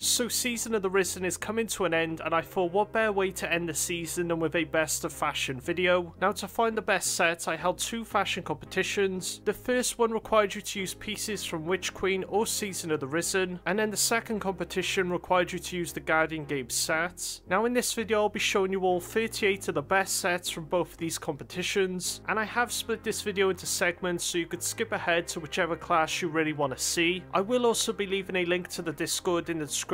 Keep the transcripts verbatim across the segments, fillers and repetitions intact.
So Season of the Risen is coming to an end, and I thought what better way to end the season than with a best of fashion video. Now to find the best set, I held two fashion competitions. The first one required you to use pieces from Witch Queen or Season of the Risen, and then the second competition required you to use the Guardian Games set. Now in this video I'll be showing you all thirty-eight of the best sets from both of these competitions, and I have split this video into segments so you could skip ahead to whichever class you really want to see. I will also be leaving a link to the Discord in the description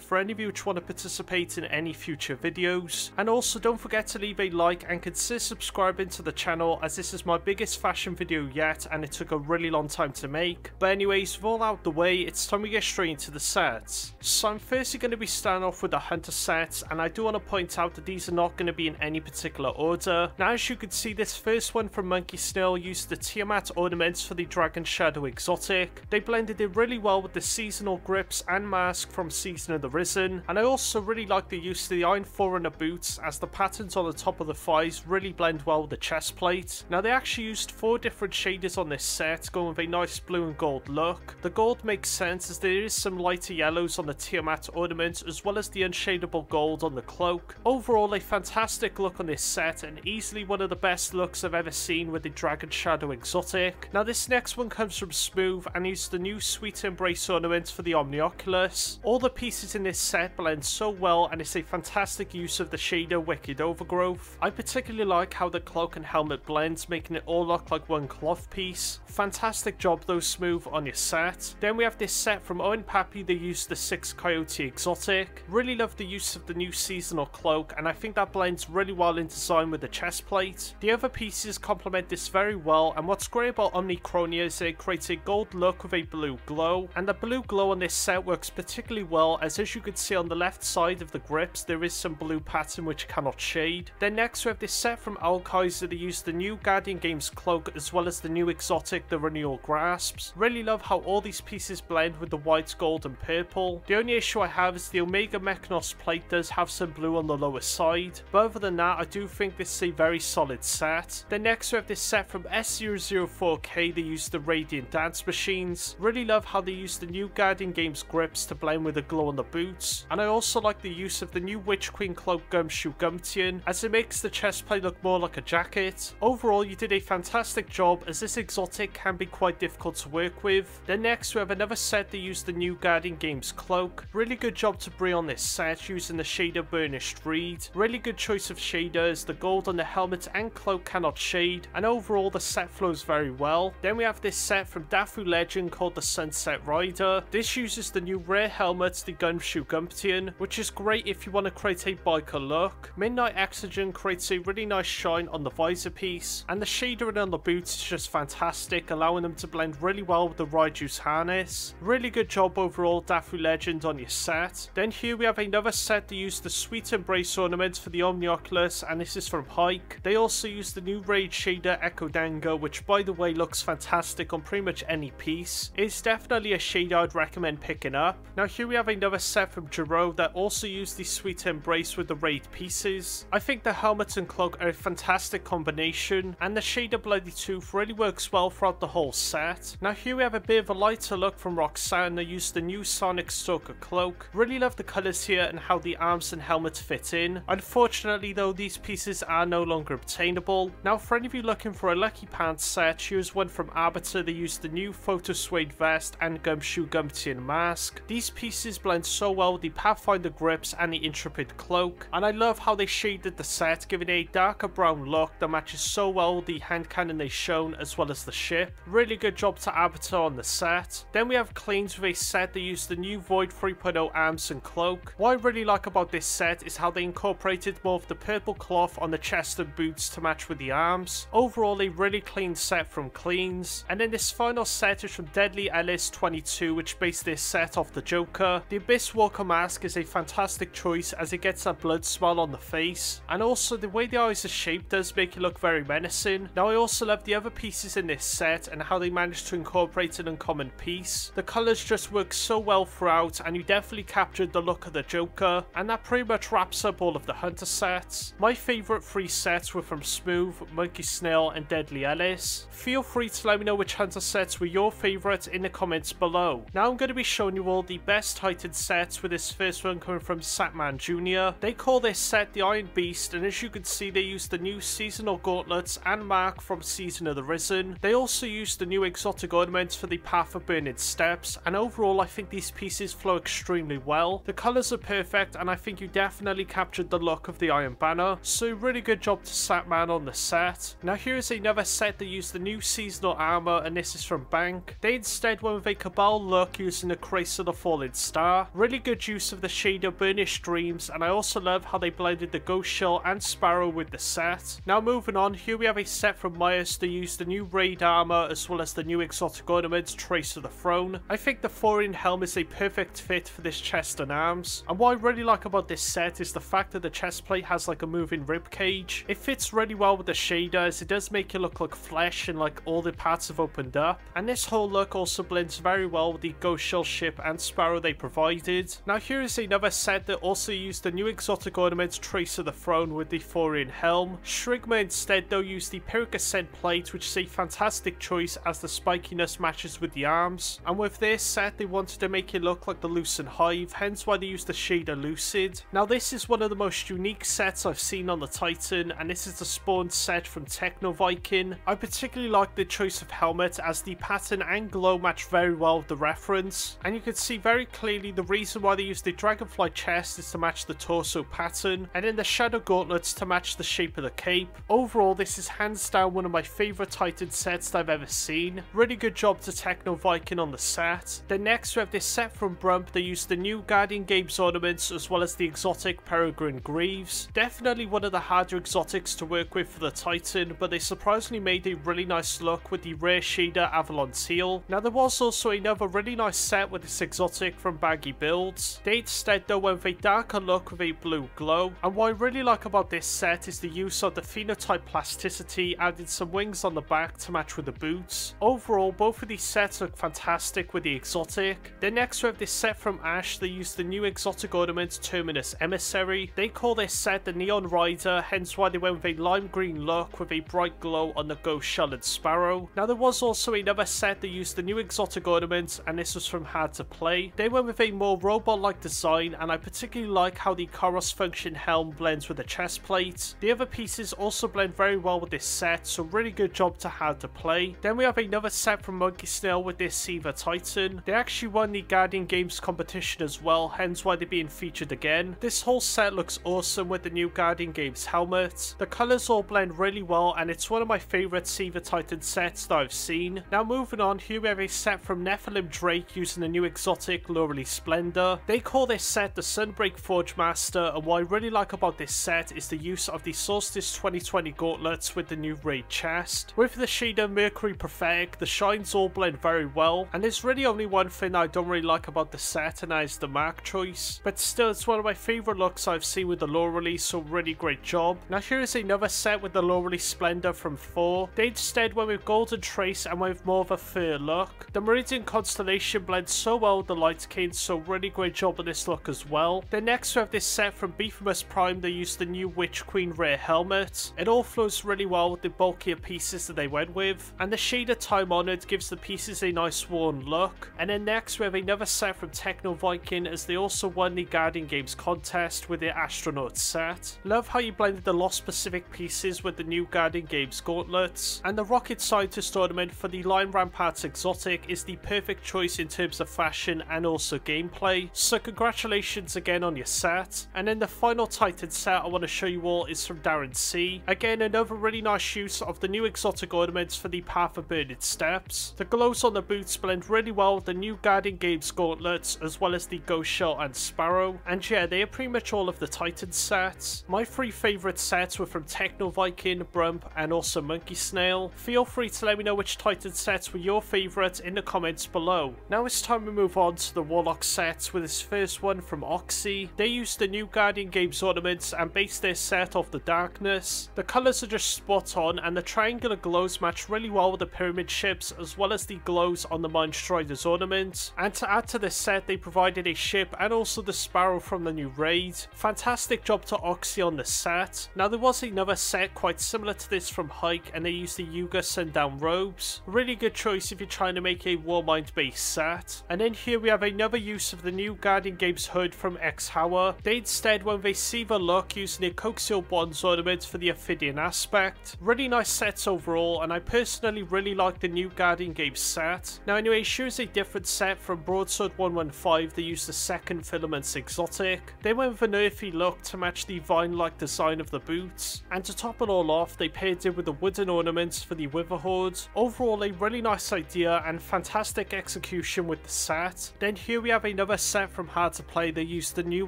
for any of you which want to participate in any future videos, and also don't forget to leave a like and consider subscribing to the channel, as this is my biggest fashion video yet and it took a really long time to make. But anyways, with all out the way, it's time we get straight into the sets. So I'm firstly going to be starting off with the Hunter sets, and I do want to point out that these are not going to be in any particular order. Now as you can see, this first one from Monkey Snail used the Tiamat ornaments for the Dragon Shadow exotic. They blended in really well with the seasonal grips and mask from Season of the Risen, and I also really like the use of the Iron Forerunner boots, as the patterns on the top of the thighs really blend well with the chest plate. Now they actually used four different shaders on this set, going with a nice blue and gold look. The gold makes sense as there is some lighter yellows on the Tiamat ornament, as well as the unshadable gold on the cloak. Overall, a fantastic look on this set, and easily one of the best looks I've ever seen with the Dragon Shadow exotic. Now this next one comes from Smooth, and used the new Sweet Embrace ornament for the Omni-Oculus. All the The pieces in this set blend so well, and it's a fantastic use of the shader Wicked Overgrowth. I particularly like how the cloak and helmet blends, making it all look like one cloth piece. Fantastic job though, Smooth, on your set. Then we have this set from Owen Pappy. They used the Six Coyote exotic. Really love the use of the new seasonal cloak, and I think that blends really well in design with the chest plate. The other pieces complement this very well, and what's great about Omnicronia is it creates a gold look with a blue glow, and the blue glow on this set works particularly well. Well, as as you can see on the left side of the grips, there is some blue pattern which cannot shade. Then next we have this set from Alkaiser. They used the new Guardian Games cloak, as well as the new exotic, the Renewal Grasps. Really love how all these pieces blend with the white, gold and purple. The only issue I have is the Omega Mechanos plate does have some blue on the lower side, but other than that, I do think this is a very solid set. Then next we have this set from S zero zero four K. They used the Radiant Dance Machines. Really love how they used the new Guardian Games grips to blend with the glow on the boots, and I also like the use of the new Witch Queen cloak Gumshoe Gumtian, as it makes the chestplate look more like a jacket. Overall, you did a fantastic job, as this exotic can be quite difficult to work with. Then next we have another set that used the new Guardian Games cloak. Really good job to Brie on this set, using the shader Burnished Reed. Really good choice of shaders, the gold on the helmet and cloak cannot shade, and overall the set flows very well. Then we have this set from Dafu Legend called the Sunset Rider. This uses the new rare helmet, the Gumshoe Gumptian, which is great if you want to create a biker look. Midnight Exogen creates a really nice shine on the visor piece, and the shadering on the boots is just fantastic, allowing them to blend really well with the Raiju's Harness. Really good job overall, Dafu Legend, on your set. Then here we have another set that used the Sweet Embrace ornament for the Omni-Oculus, and this is from Hike. They also used the new Raid shader Echo Dango, which by the way looks fantastic on pretty much any piece. It's definitely a shader I'd recommend picking up. Now here we have another set from Giro that also used the Sweet Embrace with the Raid pieces. I think the helmet and cloak are a fantastic combination, and the shader Bloody Tooth really works well throughout the whole set. Now here we have a bit of a lighter look from Roxanne that used the new Sonic Stalker cloak. Really love the colours here and how the arms and helmet fit in. Unfortunately though, these pieces are no longer obtainable. Now for any of you looking for a Lucky Pants set, here's one from Arbiter. They used the new Photo Suede vest and Gumshoe Gumtian mask. These pieces blend so well with the Pathfinder grips and the Intrepid Cloak, and I love how they shaded the set, giving it a darker brown look that matches so well with the hand cannon they shown, as well as the ship. Really good job to Arbiter on the set. Then we have Cleans with a set that used the new Void three point oh arms and cloak. What I really like about this set is how they incorporated more of the purple cloth on the chest and boots to match with the arms. Overall, a really clean set from Cleans. And then this final set is from Deadly Ellis twenty-two, which based this set off the Joker. The Abyss Walker mask is a fantastic choice, as it gets that blood smell on the face, and also the way the eyes are shaped does make it look very menacing. Now I also love the other pieces in this set and how they managed to incorporate an uncommon piece. The colours just work so well throughout, and you definitely captured the look of the Joker, and that pretty much wraps up all of the Hunter sets. My favourite three sets were from Smooth, Monkey Snail and Deadly Ellis. Feel free to let me know which Hunter sets were your favourite in the comments below. Now I'm going to be showing you all the best Titan sets, with this first one coming from Satman Junior They call this set the Iron Beast, and as you can see they use the new seasonal gauntlets and mark from Season of the Risen. They also use the new exotic ornaments for the Path of Burning Steps, and overall I think these pieces flow extremely well. The colours are perfect, and I think you definitely captured the look of the Iron Banner, so really good job to Satman on the set. Now here is another set that used the new seasonal armour, and this is from Bank. They instead went with a Cabal look using the Trace of the Fallen Star. Really good use of the shader Burnished Dreams, and I also love how they blended the Ghost Shell and Sparrow with the set. Now moving on, here we have a set from Myers to use the new raid armour as well as the new exotic ornaments Trace of the Throne. I think the Thorian Helm is a perfect fit for this chest and arms, and what I really like about this set is the fact that the chest plate has like a moving ribcage. It fits really well with the shader as it does make it look like flesh and like all the parts have opened up, and this whole look also blends very well with the Ghost Shell ship and Sparrow they provided. Now here is another set that also used the new exotic ornament Trace of the Throne with the Thorian Helm. Shrigma instead though used the Pyrrhic Ascent plate, which is a fantastic choice as the spikiness matches with the arms, and with this set they wanted to make it look like the Lucent Hive, hence why they used the shader Lucid. Now this is one of the most unique sets I've seen on the Titan, and this is the Spawn set from Techno Viking. I particularly like the choice of helmet as the pattern and glow match very well with the reference, and you can see very clearly the reason why they used the dragonfly chest is to match the torso pattern, and then the shadow gauntlets to match the shape of the cape. Overall this is hands down one of my favourite Titan sets that I've ever seen. Really good job to Techno Viking on the set. Then next we have this set from Brump. They used the new Guardian Games ornaments as well as the exotic Peregrine Greaves. Definitely one of the harder exotics to work with for the Titan, but they surprisingly made a really nice look with the rare shader Avalon's Heel. Now there was also another really nice set with this exotic from Baggy Builds. They instead though went with a darker look with a blue glow, and what I really like about this set is the use of the phenotype plasticity, adding some wings on the back to match with the boots. Overall both of these sets look fantastic with the exotic. Then next we have this set from Ash. They use the new exotic ornament Terminus Emissary. They call this set the Neon Rider, hence why they went with a lime green look with a bright glow on the Ghost Shell and Sparrow. Now there was also another set that used the new exotic ornament, and this was from Hard to Play. They went with a more robot-like design, and I particularly like how the Koros Function Helm blends with the chest plate. The other pieces also blend very well with this set, so really good job to Hard to Play. Then we have another set from Monkey Snail with this Seva Titan. They actually won the Guardian Games competition as well, hence why they're being featured again. This whole set looks awesome with the new Guardian Games helmet. The colours all blend really well, and it's one of my favourite Seva Titan sets that I've seen. Now moving on, here we have a set from Nephilim Drake using the new exotic Lorely Splendor. They call this set the Sunbreak Forge Master, and what I really like about this set is the use of the Solstice twenty twenty gauntlets with the new raid chest. With the shader Mercury Prophetic, the shines all blend very well, and there's really only one thing I don't really like about the set, and that is the mark choice, but still it's one of my favourite looks I've seen with the Lorely, so really great job. Now here is another set with the Lorely Splendor from Thor. They instead went with Golden Trace and went with more of a fur look. The Meridian Constellation blends so well with the Light Cane, so really great job on this look as well. Then next we have this set from Beefimus Prime. They used the new Witch Queen rare helmet. It all flows really well with the bulkier pieces that they went with, and the shader Time Honored gives the pieces a nice worn look. And then next we have another set from Techno Viking, as they also won the Guardian Games contest with their astronaut set. Love how you blended the Lost Pacific pieces with the new Guardian Games gauntlets, and the Rocket Scientist ornament for the Lime Ramparts exotic is the perfect choice in terms of fashion and also gameplay, so congratulations again on your set. And then the final Titan set I want to show you all is from Darren C. Again, another really nice use of the new exotic ornaments for the Path of Burning Steps. The glows on the boots blend really well with the new Guardian Games gauntlets as well as the Ghost Shell and Sparrow, and yeah, they are pretty much all of the Titan sets. My three favourite sets were from Techno Viking, Brump and also Monkey Snail. Feel free to let me know which Titan sets were your favourite in the comments below. Now it's time we move on to the Warlock sets, with this first one from Oxy. They used the new Guardian Games ornaments and based their set off the darkness. The colours are just spot on, and the triangular glows match really well with the pyramid ships as well as the glows on the Mine Strider's ornament. And to add to this set they provided a ship and also the Sparrow from the new raid. Fantastic job to Oxy on this set. Now there was another set quite similar to this from Hike, and they used the Yuga Sundown robes. Really good choice if you're trying to make a Warmind based set. And then here we have another clever use of the new Guardian Games hood from X-Hour. They instead went with Seva look using the Coaxial Bonds ornament for the Ophidian aspect. Really nice sets overall, and I personally really like the new Guardian Games set. Now anyway, here's a different set from Broadsword one one five that used the second filaments exotic. They went with an earthy look to match the vine-like design of the boots, and to top it all off, they paired it with the wooden ornaments for the Wither Horde. Overall, a really nice idea and fantastic execution with the set. Then here we have another set from Hard to Play that used the new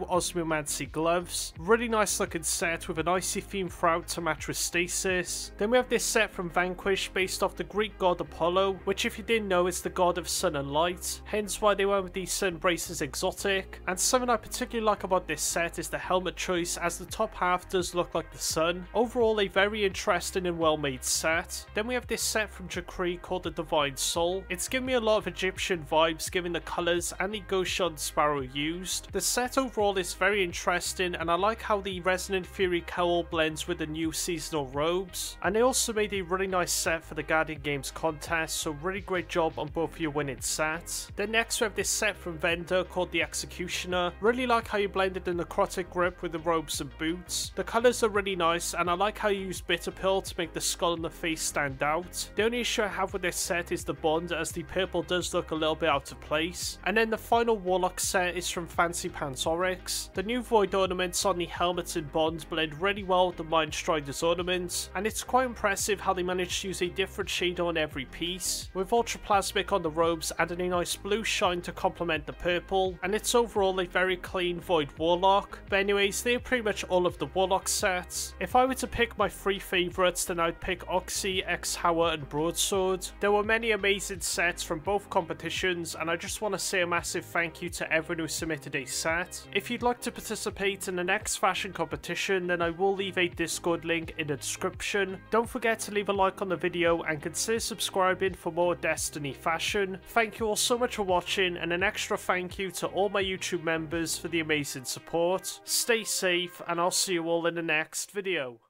Osmomancy gloves. Really nice looking set with an icy theme throughout to match with Stasis. Then we have this set from Vanquish based off the Greek god Apollo, which if you didn't know is the god of sun and light, hence why they went with the Sun Braces exotic. And something I particularly like about this set is the helmet choice, as the top half does look like the sun. Overall, a very interesting and well made set. Then we have this set from Jacree called the Divine Soul. It's given me a lot of Egyptian vibes given the colours and the Goshan Sparrow used. The set overall is very interesting, and I like how the Resonant Fury cowl blends with the new seasonal robes. And they also made a really nice set for the Guardian Games contest, so really great job on both your winning sets. Then next we have this set from Vendor called the Executioner. Really like how you blended the Necrotic Grip with the robes and boots. The colours are really nice, and I like how you use Bitter Pill to make the skull and the face stand out. The only issue I have with this set is the bond, as the purple does look a little bit out of place. And then the final Warlock set is from Fancy Pants Oryx. The new Void ornaments on the helmets and bond blend really well with the Mind Strider's ornaments, and it's quite impressive how they managed to use a different shade on every piece, with Ultraplasmic on the robes adding a nice blue shine to complement the purple, and it's overall a very clean Void Warlock. But anyways, they're pretty much all of the Warlock sets. If I were to pick my three favourites, then I'd pick Oxy, X-Hour and Broadsword. There were many amazing sets from both competitions, and I just want to say a massive thank you to everyone who submitted a set. If you'd like to participate in the next fashion competition, then I will leave a Discord link in the description. Don't forget to leave a like on the video and consider subscribing for more Destiny fashion. Thank you all so much for watching, and an extra thank you to all my YouTube members for the amazing support. Stay safe, and I'll see you all in the next video.